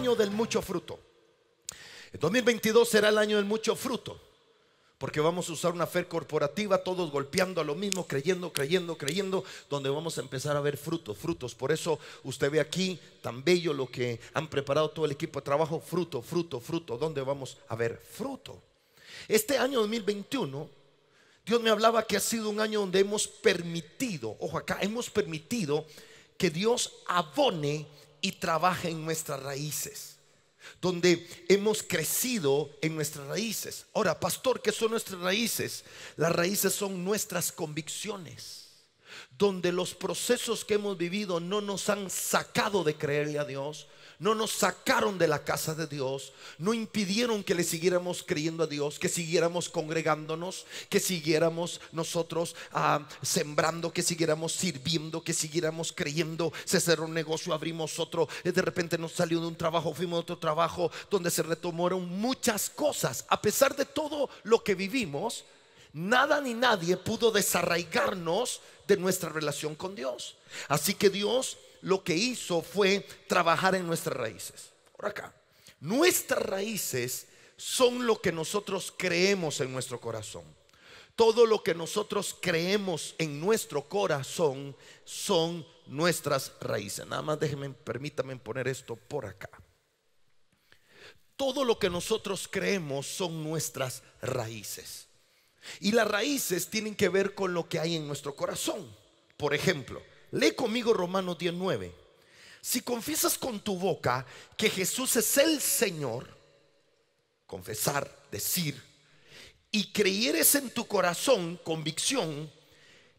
año del mucho fruto. El 2022 será el año del mucho fruto, porque vamos a usar una fe corporativa, todos golpeando a lo mismo, creyendo, donde vamos a empezar a ver frutos. Por eso usted ve aquí tan bello lo que han preparado todo el equipo de trabajo, fruto, donde vamos a ver fruto. Este año 2021, Dios me hablaba que ha sido un año donde hemos permitido, ojo acá, hemos permitido que Dios abone y trabaje en nuestras raíces, donde hemos crecido en nuestras raíces. Ahora, pastor, ¿qué son nuestras raíces? Las raíces son nuestras convicciones, donde los procesos que hemos vivido no nos han sacado de creerle a Dios, no nos sacaron de la casa de Dios, no impidieron que le siguiéramos creyendo a Dios, que siguiéramos congregándonos, que siguiéramos nosotros sembrando, que siguiéramos sirviendo, que siguiéramos creyendo. Se cerró un negocio, abrimos otro, de repente nos salió de un trabajo, fuimos a otro trabajo, donde se retomaron muchas cosas. A pesar de todo lo que vivimos, nada ni nadie pudo desarraigarnos de nuestra relación con Dios. Así que Dios lo que hizo fue trabajar en nuestras raíces. Por acá, nuestras raíces son lo que nosotros creemos en nuestro corazón. Todo lo que nosotros creemos en nuestro corazón son nuestras raíces. Nada más permítame poner esto por acá. Todo lo que nosotros creemos son nuestras raíces, y las raíces tienen que ver con lo que hay en nuestro corazón. Por ejemplo, lee conmigo Romanos 10:9. Si confiesas con tu boca que Jesús es el Señor, confesar, decir, y creyeres en tu corazón, convicción,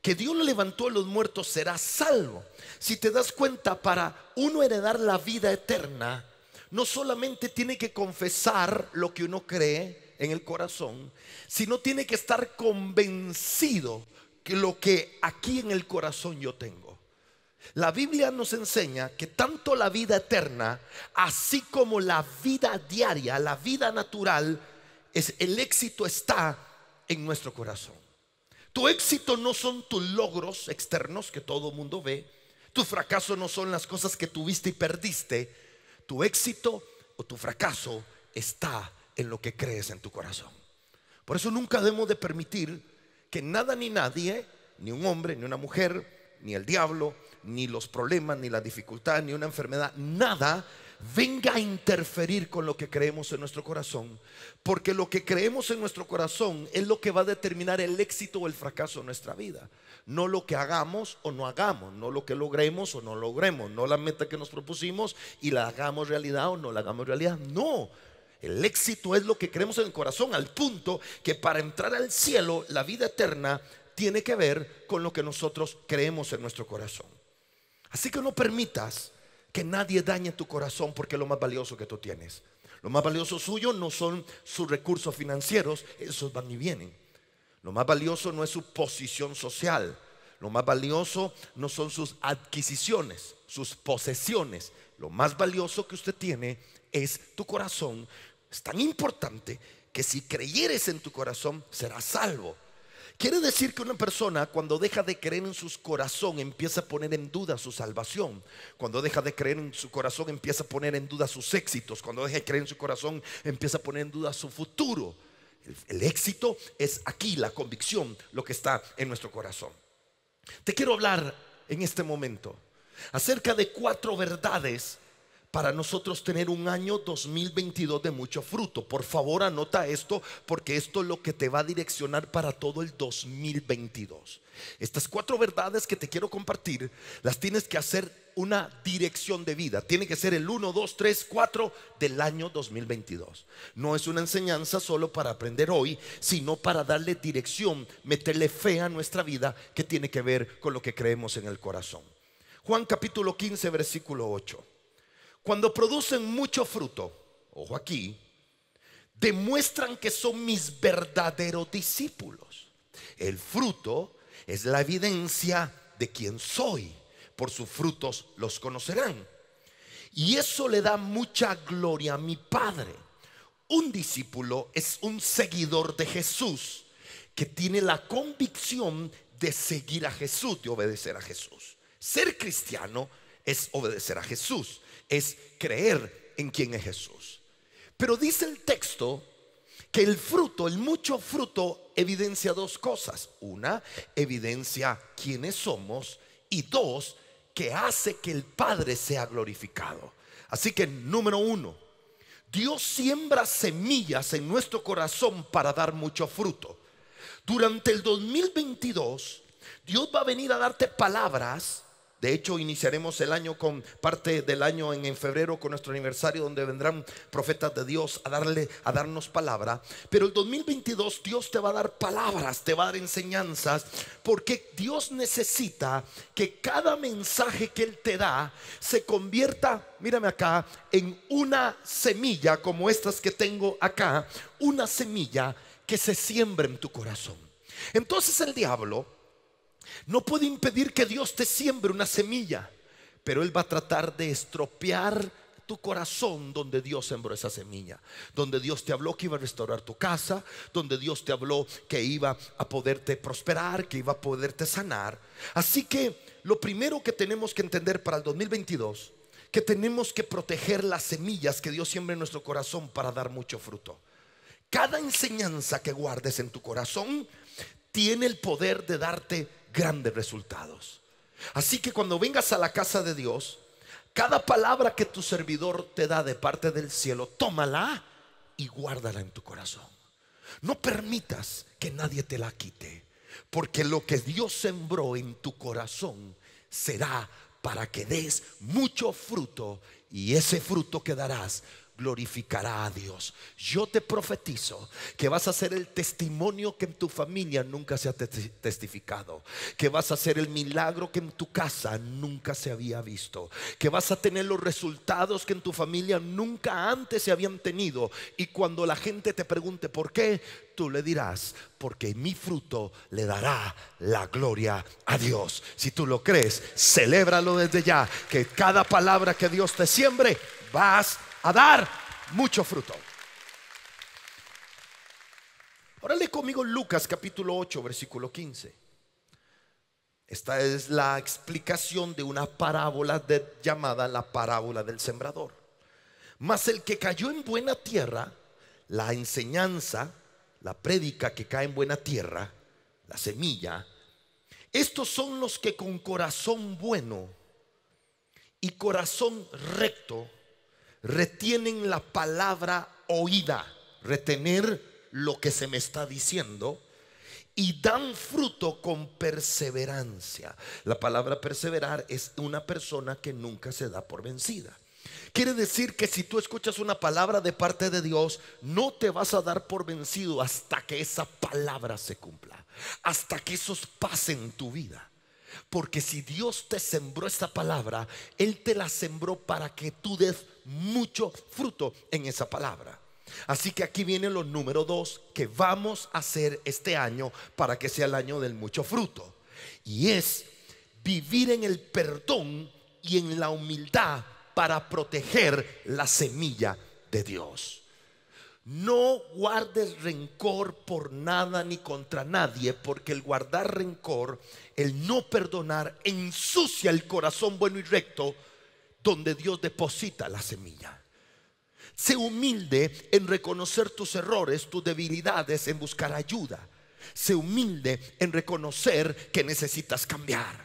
que Dios lo levantó de los muertos, serás salvo. Si te das cuenta, para uno heredar la vida eterna, no solamente tiene que confesar lo que uno cree en el corazón, sino tiene que estar convencido que lo que aquí en el corazón yo tengo. La Biblia nos enseña que tanto la vida eterna, así como la vida diaria, la vida natural, el éxito está en nuestro corazón. Tu éxito no son tus logros externos que todo mundo ve. Tu fracaso no son las cosas que tuviste y perdiste. Tu éxito o tu fracaso está en lo que crees en tu corazón. Por eso nunca debemos de permitir que nada ni nadie, ni un hombre, ni una mujer, ni el diablo, ni los problemas, ni la dificultad, ni una enfermedad, nada venga a interferir con lo que creemos en nuestro corazón, porque lo que creemos en nuestro corazón es lo que va a determinar el éxito o el fracaso de nuestra vida. No lo que hagamos o no hagamos, no lo que logremos o no logremos, no la meta que nos propusimos y la hagamos realidad o no la hagamos realidad. No, el éxito es lo que creemos en el corazón, al punto que para entrar al cielo, la vida eterna tiene que ver con lo que nosotros creemos en nuestro corazón. Así que no permitas que nadie dañe tu corazón, porque es lo más valioso que tú tienes. Lo más valioso suyo no son sus recursos financieros, esos van y vienen. Lo más valioso no es su posición social. Lo más valioso no son sus adquisiciones, sus posesiones. Lo más valioso que usted tiene es tu corazón. Es tan importante que si creyeres en tu corazón serás salvo. Quiere decir que una persona, cuando deja de creer en su corazón, empieza a poner en duda su salvación. Cuando deja de creer en su corazón, empieza a poner en duda sus éxitos. Cuando deja de creer en su corazón, empieza a poner en duda su futuro. El éxito es aquí, la convicción, lo que está en nuestro corazón. Te quiero hablar en este momento acerca de 4 verdades para nosotros tener un año 2022 de mucho fruto. Por favor, anota esto, porque esto es lo que te va a direccionar para todo el 2022. Estas 4 verdades que te quiero compartir, las tienes que hacer una dirección de vida. Tiene que ser el 1, 2, 3, 4 del año 2022. No es una enseñanza solo para aprender hoy, sino para darle dirección, meterle fe a nuestra vida, que tiene que ver con lo que creemos en el corazón. Juan capítulo 15, versículo 8. Cuando producen mucho fruto, ojo aquí, demuestran que son mis verdaderos discípulos. El fruto es la evidencia de quién soy. Por sus frutos los conocerán. Y eso le da mucha gloria a mi Padre. Un discípulo es un seguidor de Jesús que tiene la convicción de seguir a Jesús, de obedecer a Jesús. Ser cristiano es obedecer a Jesús, es creer en quién es Jesús. Pero dice el texto que el fruto, el mucho fruto, evidencia dos cosas. Una, evidencia quiénes somos, y dos, que hace que el Padre sea glorificado. Así que número uno, Dios siembra semillas en nuestro corazón para dar mucho fruto. Durante el 2022, Dios va a venir a darte palabras. De hecho, iniciaremos el año con parte del año en febrero con nuestro aniversario, donde vendrán profetas de Dios a darnos palabra. Pero el 2022 Dios te va a dar palabras, te va a dar enseñanzas, porque Dios necesita que cada mensaje que Él te da se convierta, mírame acá, en una semilla como estas que tengo acá, una semilla que se siembre en tu corazón. Entonces el diablo no puede impedir que Dios te siembre una semilla, pero Él va a tratar de estropear tu corazón donde Dios sembró esa semilla. Donde Dios te habló que iba a restaurar tu casa, donde Dios te habló que iba a poderte prosperar, que iba a poderte sanar. Así que lo primero que tenemos que entender para el 2022, que tenemos que proteger las semillas que Dios siembra en nuestro corazón para dar mucho fruto. Cada enseñanza que guardes en tu corazón tiene el poder de darte grandes resultados. Así que cuando vengas a la casa de Dios, cada palabra que tu servidor te da de parte del cielo, tómala y guárdala en tu corazón. No permitas que nadie te la quite, porque lo que Dios sembró en tu corazón será para que des mucho fruto, y ese fruto que darás glorificará a Dios. Yo te profetizo que vas a ser el testimonio que en tu familia nunca se ha testificado, que vas a hacer el milagro que en tu casa nunca se había visto, que vas a tener los resultados que en tu familia nunca antes se habían tenido, y cuando la gente te pregunte por qué, tú le dirás: porque mi fruto le dará la gloria a Dios. Si tú lo crees, celébralo desde ya, que cada palabra que Dios te siembre vas a dar mucho fruto. Ahora lee conmigo Lucas capítulo 8 versículo 15. Esta es la explicación de una parábola llamada la parábola del sembrador. Mas el que cayó en buena tierra, la enseñanza, la prédica que cae en buena tierra, la semilla, estos son los que con corazón bueno y corazón recto retienen la palabra oída, retener lo que se me está diciendo, y dan fruto con perseverancia. La palabra perseverar es una persona que nunca se da por vencida. Quiere decir que si tú escuchas una palabra de parte de Dios, no te vas a dar por vencido hasta que esa palabra se cumpla, hasta que eso pase en tu vida. Porque si Dios te sembró esta palabra, Él te la sembró para que tú des mucho fruto en esa palabra. Así que aquí viene lo número dos que vamos a hacer este año para que sea el año del mucho fruto, y es vivir en el perdón y en la humildad para proteger la semilla de Dios. No guardes rencor por nada ni contra nadie, porque el guardar rencor, el no perdonar, ensucia el corazón bueno y recto donde Dios deposita la semilla. Sé humilde en reconocer tus errores, tus debilidades, en buscar ayuda. Sé humilde en reconocer que necesitas cambiar,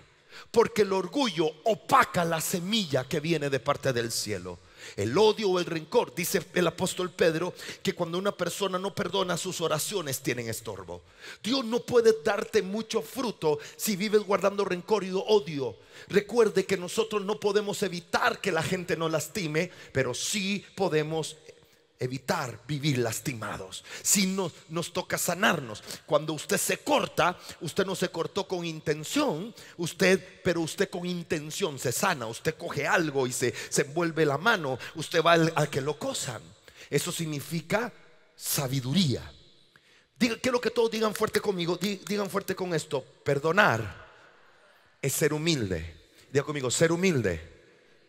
porque el orgullo opaca la semilla que viene de parte del cielo. El odio o el rencor, dice el apóstol Pedro, que cuando una persona no perdona, sus oraciones tienen estorbo. Dios no puede darte mucho fruto si vives guardando rencor y odio. Recuerde que nosotros no podemos evitar que la gente nos lastime, pero sí podemos evitar vivir lastimados. Si nos toca sanarnos. Cuando usted se corta, usted no se cortó con intención, pero usted con intención se sana. Usted coge algo y se envuelve la mano, usted va al que lo cosan. Eso significa sabiduría. Quiero que todos digan fuerte conmigo, digan fuerte con esto: perdonar es ser humilde. Diga conmigo: ser humilde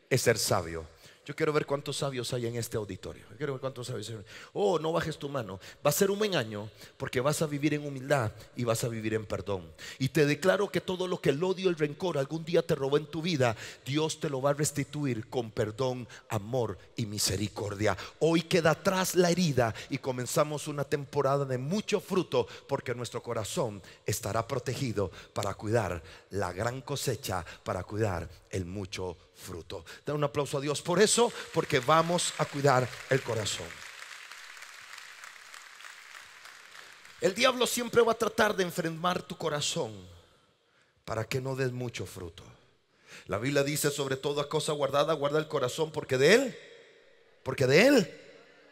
es ser sabio. Yo quiero ver cuántos sabios hay en este auditorio. Yo quiero ver cuántos sabios hay. Oh, no bajes tu mano. Va a ser un buen año porque vas a vivir en humildad y vas a vivir en perdón. Y te declaro que todo lo que el odio, el rencor algún día te robó en tu vida, Dios te lo va a restituir con perdón, amor y misericordia. Hoy queda atrás la herida y comenzamos una temporada de mucho fruto, porque nuestro corazón estará protegido para cuidar la gran cosecha, para cuidar el mucho fruto. Da un aplauso a Dios por eso, porque vamos a cuidar el corazón. El diablo siempre va a tratar de enfermar tu corazón para que no des mucho fruto. La Biblia dice: sobre toda cosa guardada, guarda el corazón, porque de él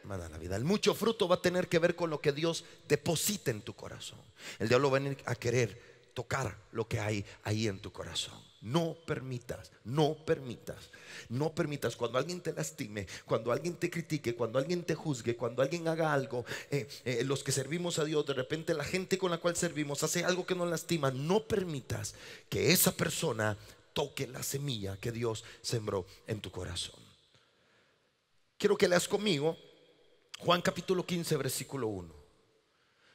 manda la vida. El mucho fruto va a tener que ver con lo que Dios deposita en tu corazón. El diablo va a querer tocar lo que hay ahí en tu corazón. No permitas, no permitas, no permitas. Cuando alguien te lastime, cuando alguien te critique, cuando alguien te juzgue, cuando alguien haga algo, los que servimos a Dios, de repente la gente con la cual servimos hace algo que nos lastima, no permitas que esa persona toque la semilla que Dios sembró en tu corazón. Quiero que leas conmigo Juan capítulo 15 versículo 1.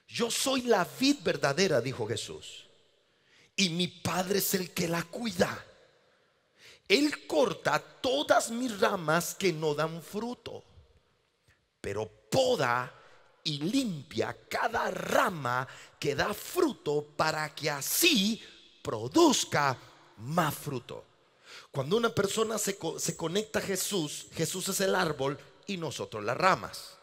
Yo soy la vid verdadera, dijo Jesús, y mi Padre es el que la cuida. Él corta todas mis ramas que no dan fruto, pero poda y limpia cada rama que da fruto, para que así produzca más fruto. Cuando una persona se conecta a Jesús, Jesús es el árbol y nosotros las ramas.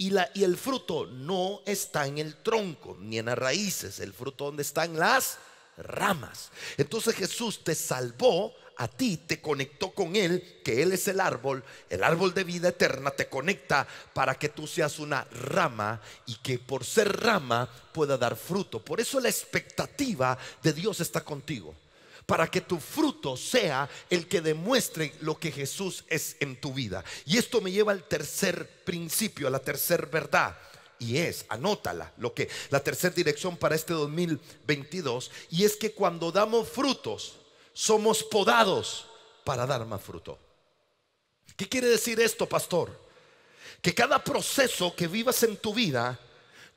Y el fruto no está en el tronco ni en las raíces. El fruto donde está, en las ramas. Entonces Jesús te salvó a ti, te conectó con Él, que Él es el árbol de vida eterna. Te conecta para que tú seas una rama y que por ser rama pueda dar fruto. Por eso la expectativa de Dios está contigo, para que tu fruto sea el que demuestre lo que Jesús es en tu vida. Y esto me lleva al tercer principio, a la tercera verdad, y es, anótala, la tercera dirección para este 2022, y es que cuando damos frutos, somos podados para dar más fruto. ¿Qué quiere decir esto, pastor? Que cada proceso que vivas en tu vida,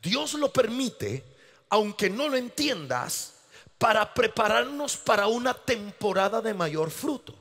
Dios lo permite, aunque no lo entiendas, para prepararnos para una temporada de mayor fruto.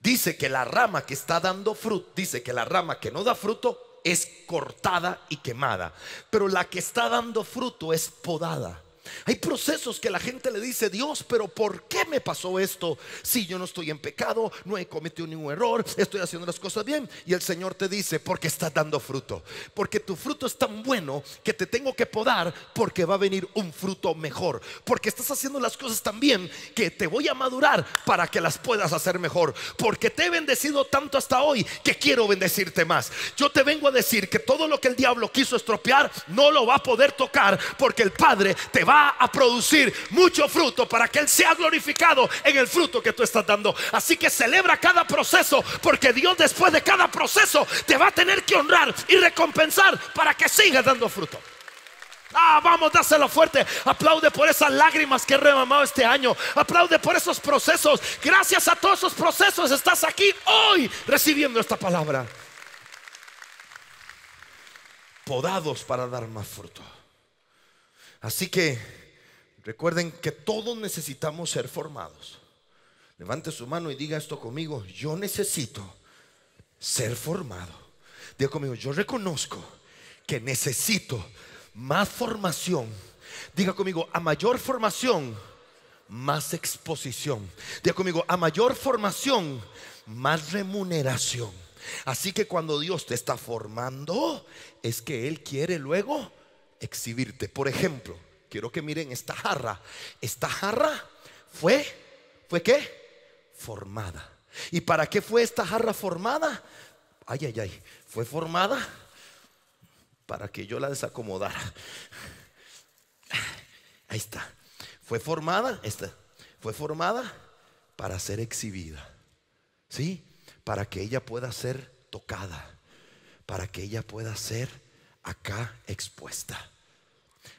Dice que la rama que está dando fruto, dice que la rama que no da fruto es cortada y quemada, pero la que está dando fruto es podada. Hay procesos que la gente le dice: Dios, pero ¿por qué me pasó esto? Si yo no estoy en pecado, no he cometido ningún error, estoy haciendo las cosas bien. Y el Señor te dice: porque estás dando fruto, porque tu fruto es tan bueno que te tengo que podar, porque va a venir un fruto mejor, porque estás haciendo las cosas tan bien que te voy a madurar para que las puedas hacer mejor, porque te he bendecido tanto hasta hoy que quiero bendecirte más. Yo te vengo a decir que todo lo que el diablo quiso estropear no lo va a poder tocar, porque el Padre te va a producir mucho fruto para que Él sea glorificado en el fruto que tú estás dando. Así que celebra cada proceso, porque Dios, después de cada proceso, te va a tener que honrar y recompensar para que sigas dando fruto. Ah, vamos, dáselo fuerte. Aplaude por esas lágrimas que he remamado este año. Aplaude por esos procesos. Gracias a todos esos procesos estás aquí hoy recibiendo esta palabra. Podados para dar más fruto. Así que recuerden que todos necesitamos ser formados. Levante su mano y diga esto conmigo: yo necesito ser formado. Diga conmigo: yo reconozco que necesito más formación. Diga conmigo: a mayor formación, más exposición. Diga conmigo: a mayor formación, más remuneración. Así que cuando Dios te está formando, es que Él quiere luego exhibirte. Por ejemplo, quiero que miren esta jarra. Esta jarra fue ¿qué? Formada. ¿Y para qué fue esta jarra formada? Ay, ay, ay. Fue formada para que yo la desacomodara. Ahí está. Fue formada, esta fue formada para ser exhibida, ¿sí? Para que ella pueda ser tocada, para que ella pueda ser acá expuesta.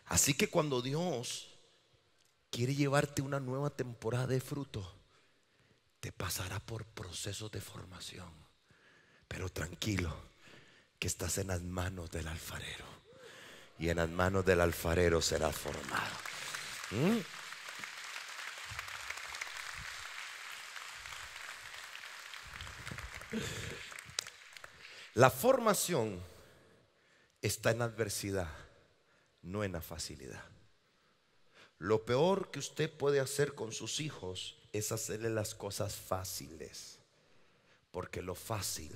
Así que cuando Dios quiere llevarte una nueva temporada de fruto, te pasará por procesos de formación. Pero tranquilo, que estás en las manos del alfarero, y en las manos del alfarero serás formado. La formación está en adversidad, no en la facilidad. Lo peor que usted puede hacer con sus hijos es hacerle las cosas fáciles, porque lo fácil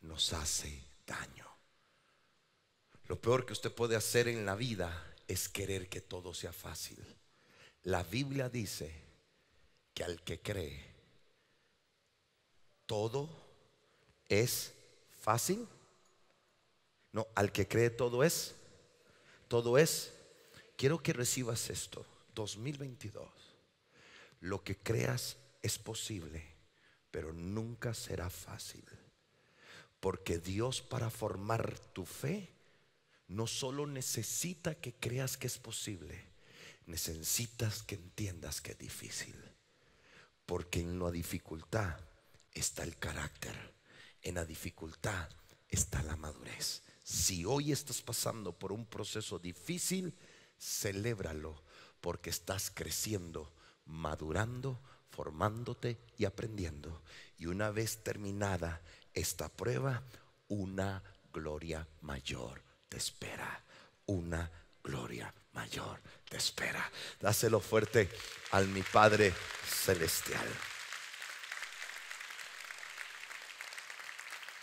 nos hace daño. Lo peor que usted puede hacer en la vida es querer que todo sea fácil. La Biblia dice que al que cree, todo es fácil. No, al que cree todo es. Todo es. Quiero que recibas esto, 2022. Lo que creas es posible, pero nunca será fácil. Porque Dios, para formar tu fe, no solo necesita que creas que es posible, necesitas que entiendas que es difícil. Porque en la dificultad está el carácter, en la dificultad está la madurez. Si hoy estás pasando por un proceso difícil, celébralo, porque estás creciendo, madurando, formándote y aprendiendo. Y una vez terminada esta prueba, una gloria mayor te espera. Una gloria mayor te espera. Dáselo fuerte al mi Padre Celestial.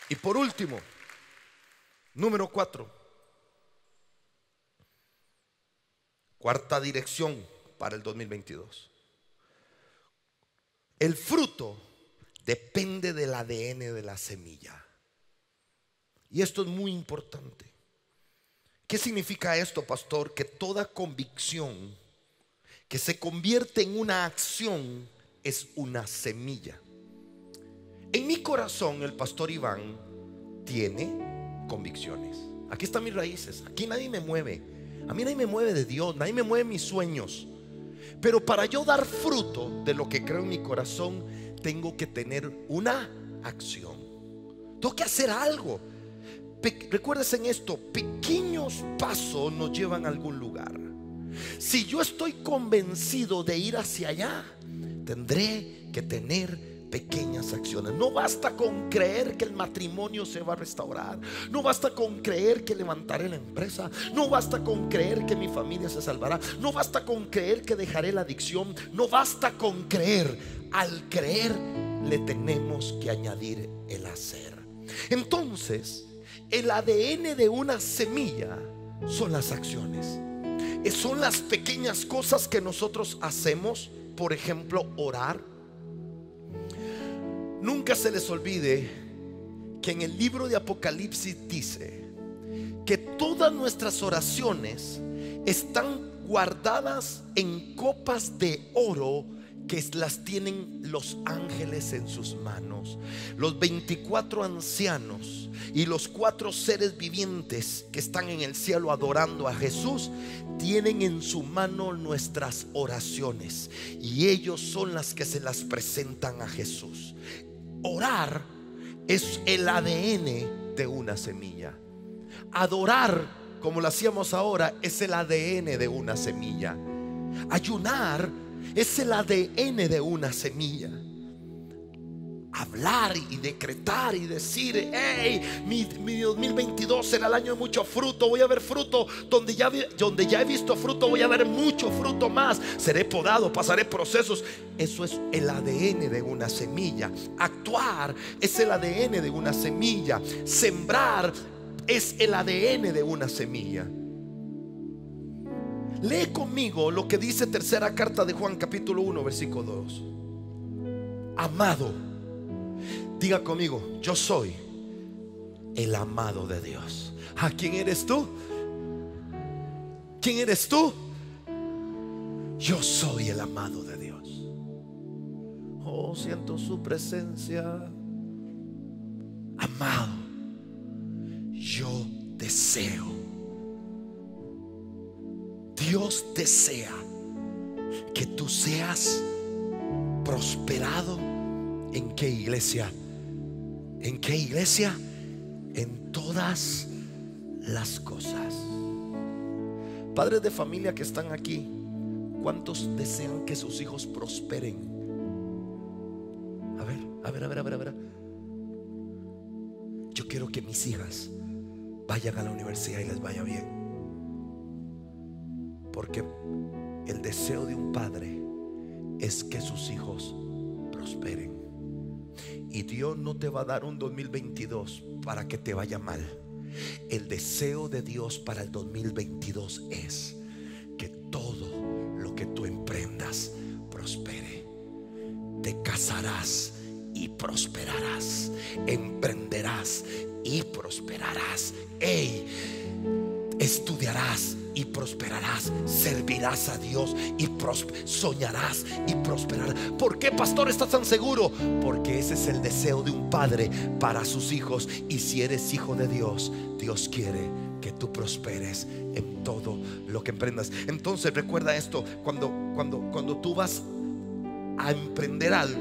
Y por último, número 4, cuarta dirección para el 2022. El fruto depende del ADN de la semilla. Y esto es muy importante. ¿Qué significa esto, pastor? Que toda convicción que se convierte en una acción es una semilla. En mi corazón, el pastor Iván tiene convicciones. Aquí están mis raíces. Aquí nadie me mueve. A mí nadie me mueve de Dios. Nadie me mueve mis sueños. Pero para yo dar fruto de lo que creo en mi corazón, tengo que tener una acción. Tengo que hacer algo. Recuérdense en esto: pequeños pasos nos llevan a algún lugar. Si yo estoy convencido de ir hacia allá, tendré que tener pequeñas acciones. No basta con creer que el matrimonio se va a restaurar. No basta con creer que levantaré la empresa. No basta con creer que mi familia se salvará. No basta con creer que dejaré la adicción. No basta con creer. Al creer le tenemos que añadir el hacer. Entonces, el ADN de una semilla son las acciones. Son las pequeñas cosas que nosotros hacemos. Por ejemplo, orar. Nunca se les olvide que en el libro de Apocalipsis dice que todas nuestras oraciones están guardadas en copas de oro que las tienen los ángeles en sus manos. Los 24 ancianos y los 4 seres vivientes que están en el cielo adorando a Jesús tienen en su mano nuestras oraciones, y ellos son las que se las presentan a Jesús. Orar es el ADN de una semilla. Adorar, como lo hacíamos ahora, es el ADN de una semilla. Ayunar es el ADN de una semilla. Hablar y decretar y decir: hey, mi 2022 será el año de mucho fruto. Voy a ver fruto donde ya he visto fruto. Voy a ver mucho fruto más. Seré podado, pasaré procesos. Eso es el ADN de una semilla. Actuar es el ADN de una semilla. Sembrar es el ADN de una semilla. Lee conmigo lo que dice tercera carta de Juan, capítulo 1, versículo 2. Amado, diga conmigo: yo soy el amado de Dios. ¿A quién eres tú? ¿Quién eres tú? Yo soy el amado de Dios. Oh, siento su presencia. Amado, yo deseo. Dios desea que tú seas prosperado. ¿En qué, iglesia? ¿En qué, iglesia? En todas las cosas. Padres de familia que están aquí, ¿cuántos desean que sus hijos prosperen? A ver. Yo quiero que mis hijas vayan a la universidad y les vaya bien, porque el deseo de un padre es que sus hijos prosperen. Y Dios no te va a dar un 2022 para que te vaya mal. El deseo de Dios para el 2022 es que todo lo que tú emprendas prospere. Te casarás y prosperarás, emprenderás y prosperarás, estudiarás y prosperarás, servirás a Dios y soñarás y prosperarás. ¿Por qué, pastor, estás tan seguro? Porque ese es el deseo de un padre para sus hijos. Y si eres hijo de Dios, Dios quiere que tú prosperes en todo lo que emprendas. Entonces recuerda esto: cuando tú vas a emprender algo,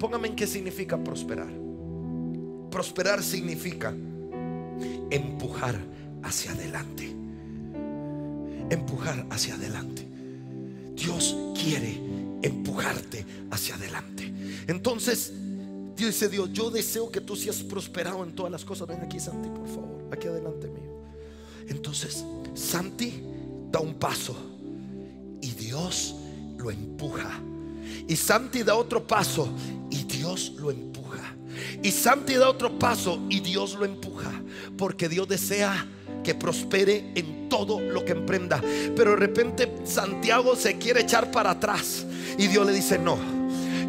póngame en qué significa prosperar. Prosperar significa empujar hacia adelante. Empujar hacia adelante. Dios quiere empujarte hacia adelante. Entonces dice Dios: yo deseo que tú seas prosperado en todas las cosas. Ven aquí, Santi, por favor, aquí adelante mío. Entonces Santi da un paso y Dios lo empuja. Y Santi da otro paso y Dios lo empuja. Y Santi da otro paso y Dios lo empuja. Porque Dios desea que prospere en todo lo que emprenda. Pero de repente Santiago se quiere echar para atrás y Dios le dice: no,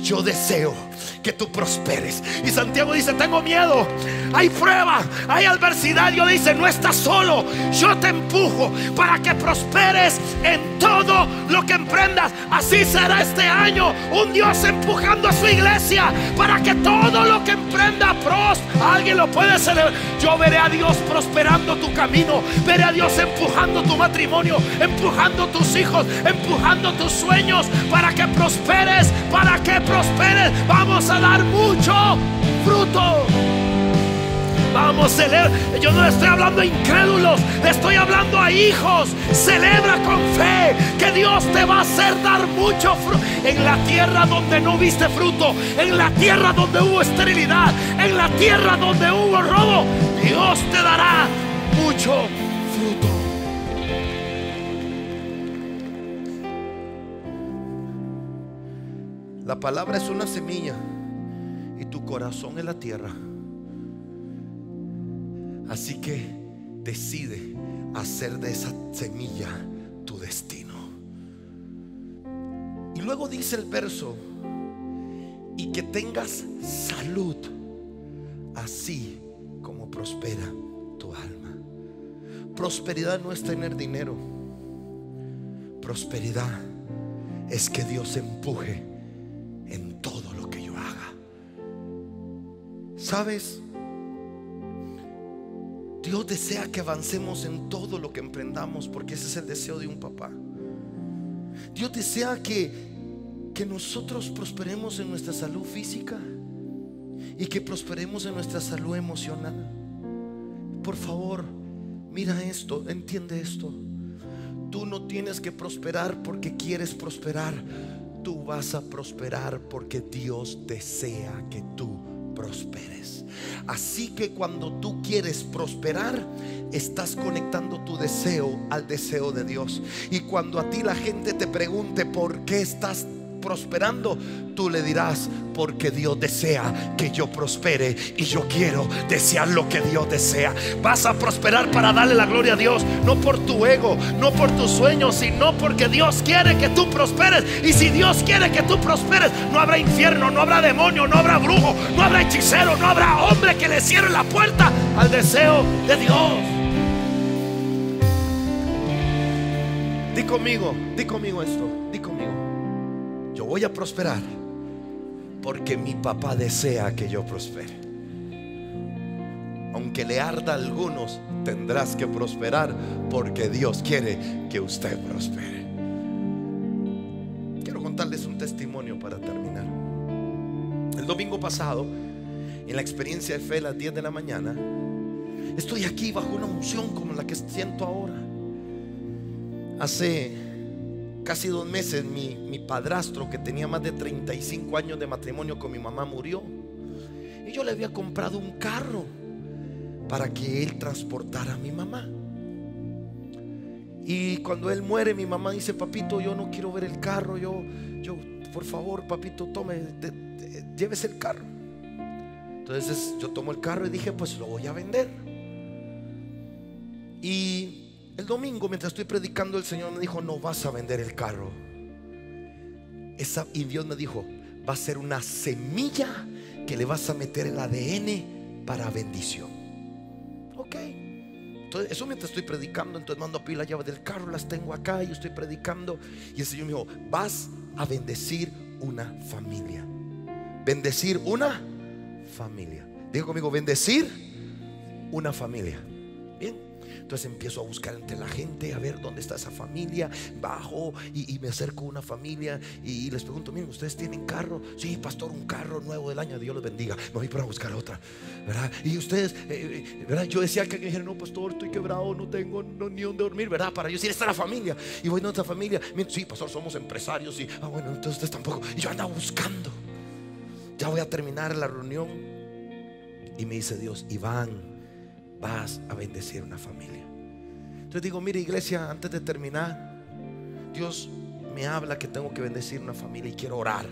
yo deseo que tú prosperes. Y Santiago dice: tengo miedo, hay prueba, hay adversidad. Dios dice: no estás solo, yo te empujo para que prosperes en todo lo que emprendas. Así será este año, un Dios empujando a su iglesia para que todo lo que emprenda prospere. Alguien lo puede celebrar. Yo veré a Dios prosperando tu camino, veré a Dios empujando tu matrimonio, empujando tus hijos, empujando tus sueños para que prosperes, para que prosperes. Vamos a dar mucho fruto. Vamos, celebra. Yo no le estoy hablando a incrédulos, le estoy hablando a hijos. Celebra con fe que Dios te va a hacer dar mucho fruto. En la tierra donde no viste fruto, en la tierra donde hubo esterilidad, en la tierra donde hubo robo, Dios te dará mucho fruto. La palabra es una semilla y tu corazón es la tierra. Así que decide hacer de esa semilla tu destino. Y luego dice el verso: y que tengas salud, así como prospera tu alma. Prosperidad no es tener dinero. Prosperidad es que Dios empuje en todo lo que yo haga. ¿Sabes? Dios desea que avancemos en todo lo que emprendamos, porque ese es el deseo de un papá. Dios desea que nosotros prosperemos en nuestra salud física y que prosperemos en nuestra salud emocional. Por favor, mira esto, entiende esto. Tú no tienes que prosperar porque quieres prosperar. Tú vas a prosperar porque Dios desea que tú prosperes. Así que cuando tú quieres prosperar, estás conectando tu deseo al deseo de Dios. Y cuando a ti la gente te pregunte por qué estás prosperando, tú le dirás: porque Dios desea que yo prospere y yo quiero desear lo que Dios desea. Vas a prosperar para darle la gloria a Dios, no por tu ego, no por tus sueños, sino porque Dios quiere que tú prosperes. Y si Dios quiere que tú prosperes, no habrá infierno, no habrá demonio, no habrá brujo, no habrá hechicero, no habrá hombre que le cierre la puerta al deseo de Dios. Di conmigo esto, di conmigo: yo voy a prosperar porque mi papá desea que yo prospere. Aunque le arda a algunos, tendrás que prosperar porque Dios quiere que usted prospere. Quiero contarles un testimonio para terminar. El domingo pasado en la experiencia de fe a las 10 de la mañana, estoy aquí bajo una unción como la que siento ahora. Hace casi 2 meses mi padrastro, que tenía más de 35 años de matrimonio con mi mamá, murió. Y yo le había comprado un carro para que él transportara a mi mamá. Y cuando él muere, mi mamá dice: papito, yo no quiero ver el carro, yo por favor, papito, tome, llévese el carro. Entonces yo tomo el carro y dije: pues lo voy a vender. Y el domingo, mientras estoy predicando, el Señor me dijo: no vas a vender el carro. Y Dios me dijo: va a ser una semilla que le vas a meter el ADN para bendición. Ok. Entonces, eso mientras estoy predicando. Entonces mando a pedir las llaves del carro, las tengo acá, y estoy predicando. Y el Señor me dijo: vas a bendecir una familia. Bendecir una familia. Diga conmigo: bendecir una familia. Bien. Entonces empiezo a buscar entre la gente, a ver dónde está esa familia. Bajo y me acerco a una familia y les pregunto: miren, ¿ustedes tienen carro? Sí, pastor, un carro nuevo del año, Dios los bendiga. Me voy para buscar otra, ¿verdad? Y ustedes, ¿verdad? Yo decía que dijeron: no, pastor, estoy quebrado, no tengo ni dónde dormir, ¿verdad? Para yo decir: esta es la familia. Y voy a otra familia: miren, sí, pastor, somos empresarios. Y bueno, entonces ustedes tampoco. Y yo andaba buscando. Ya voy a terminar la reunión y me dice Dios: Iván, vas a bendecir una familia. Entonces digo: mire, iglesia, antes de terminar, Dios me habla que tengo que bendecir una familia y quiero orar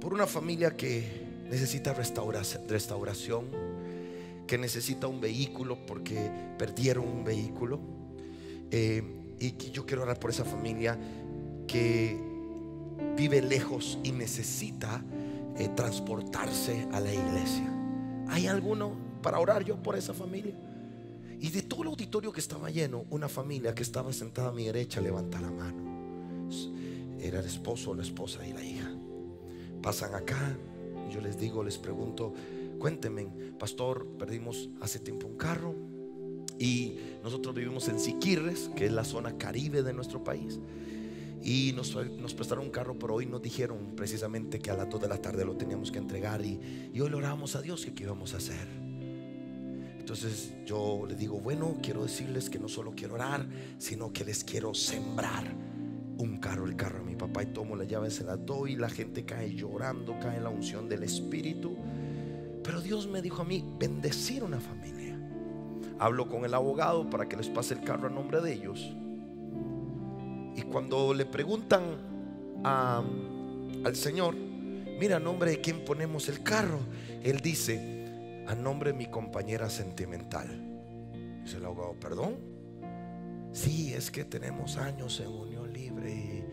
por una familia que necesita restauración, que necesita un vehículo porque perdieron un vehículo, y que yo quiero orar por esa familia que vive lejos y necesita transportarse a la iglesia. ¿Hay alguno para orar yo por esa familia? Y de todo el auditorio que estaba lleno, una familia que estaba sentada a mi derecha levanta la mano. Era el esposo, la esposa y la hija. Pasan acá y yo les digo, les pregunto: cuéntenme, pastor, perdimos hace tiempo un carro y nosotros vivimos en Siquirres, que es la zona caribe de nuestro país, y nos prestaron un carro, pero hoy nos dijeron precisamente que a las 2 de la tarde lo teníamos que entregar, y hoy le orábamos a Dios que qué íbamos a hacer. Entonces yo le digo: bueno, quiero decirles que no solo quiero orar, sino que les quiero sembrar un carro, el carro de mi papá. Y tomo las llaves, se las doy, y la gente cae llorando, cae en la unción del Espíritu. Pero Dios me dijo a mí: bendecir una familia. Hablo con el abogado para que les pase el carro a nombre de ellos. Y cuando le preguntan al Señor: mira, ¿a nombre de quién ponemos el carro? Él dice: a nombre de mi compañera sentimental. Dice el abogado: perdón. Sí, es que tenemos años en unión libre.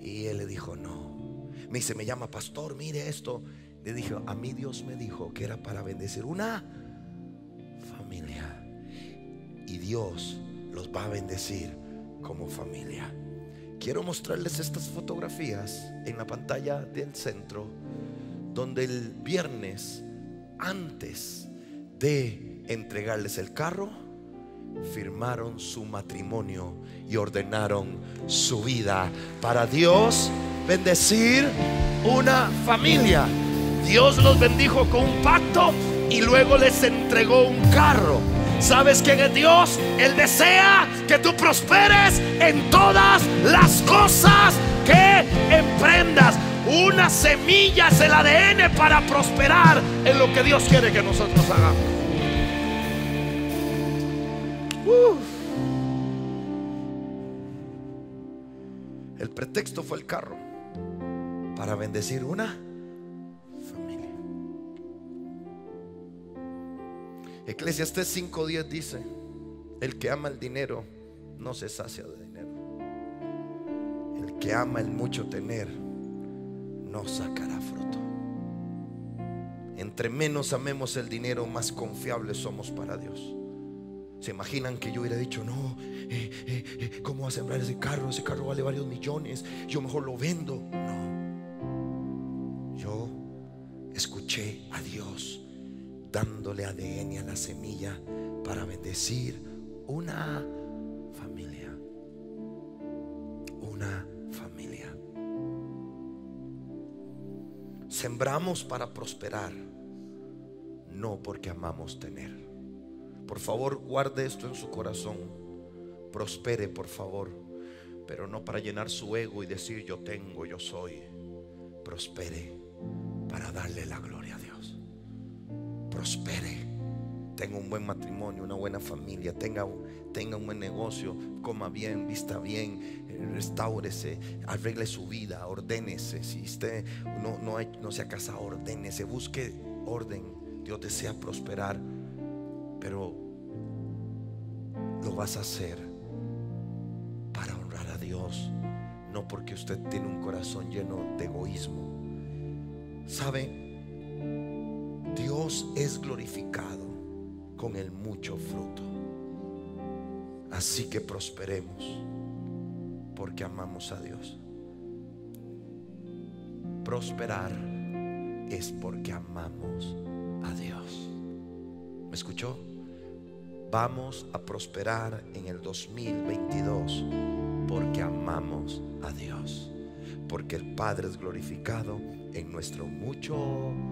Y él le dijo: no. Me dice: me llama, pastor, mire esto. Le dije: a mí Dios me dijo que era para bendecir una familia, y Dios los va a bendecir como familia. Quiero mostrarles estas fotografías en la pantalla del centro, donde el viernes, antes de entregarles el carro, firmaron su matrimonio y ordenaron su vida para Dios bendecir una familia. Dios los bendijo con un pacto y luego les entregó un carro. ¿Sabes quién es Dios? Él desea que tú prosperes en todas las cosas que emprendas. Una semilla es el ADN para prosperar en lo que Dios quiere que nosotros hagamos. El pretexto fue el carro para bendecir una familia. Eclesiastés 5:10 dice: el que ama el dinero no se sacia de dinero. El que ama el mucho tener no sacará fruto. Entre menos amemos el dinero, más confiables somos para Dios. ¿Se imaginan que yo hubiera dicho: no, cómo va a sembrar ese carro? Ese carro vale varios millones, yo mejor lo vendo. No, yo escuché a Dios dándole ADN a la semilla para bendecir una familia. Una familia. Sembramos para prosperar. no porque amamos tener. Por favor, guarde esto en su corazón. Prospere, por favor, pero no para llenar su ego y decir yo tengo, yo soy. Prospere para darle la gloria a Dios. Prospere. Tenga un buen matrimonio, una buena familia, tenga un buen negocio, coma bien, vista bien, restáurese, arregle su vida, ordénese. Si usted no se ha casado, ordénese, busque orden. Dios desea prosperar, pero lo vas a hacer para honrar a Dios, no porque usted tiene un corazón lleno de egoísmo. ¿Sabe? Dios es glorificado con el mucho fruto. Así que prosperemos porque amamos a Dios. Prosperar es porque amamos a Dios. ¿Me escuchó? Vamos a prosperar en el 2022 porque amamos a Dios, porque el Padre es glorificado en nuestro mucho